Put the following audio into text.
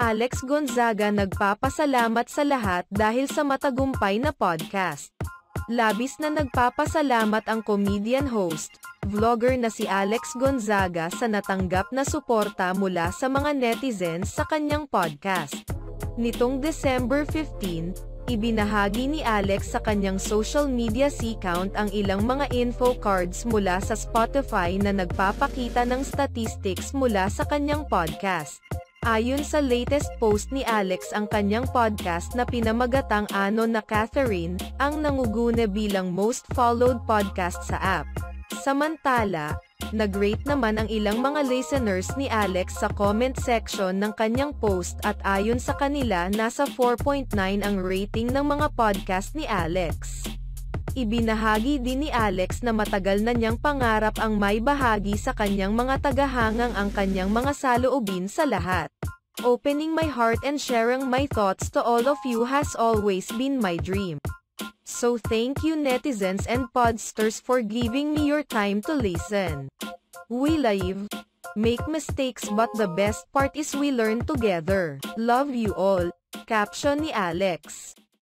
Alex Gonzaga nagpapasalamat sa lahat dahil sa matagumpay na podcast. Labis na nagpapasalamat ang comedian host, vlogger na si Alex Gonzaga sa natanggap na suporta mula sa mga netizens sa kanyang podcast. Nitong December 15, ibinahagi ni Alex sa kanyang social media account ang ilang mga info cards mula sa Spotify na nagpapakita ng statistics mula sa kanyang podcast. Ayon sa latest post ni Alex, ang kanyang podcast na pinamagatang Ano na Catherine, ang nanguguna bilang most followed podcast sa app. Samantala, nag-rate naman ang ilang mga listeners ni Alex sa comment section ng kanyang post at ayon sa kanila nasa 4.9 ang rating ng mga podcast ni Alex. Ibinahagi din ni Alex na matagal na niyang pangarap ang may bahagi sa kanyang mga tagahangang ang kanyang mga saloobin sa lahat. Opening my heart and sharing my thoughts to all of you has always been my dream. So thank you netizens and podsters for giving me your time to listen. We live, make mistakes but the best part is we learn together. Love you all. Caption ni Alex.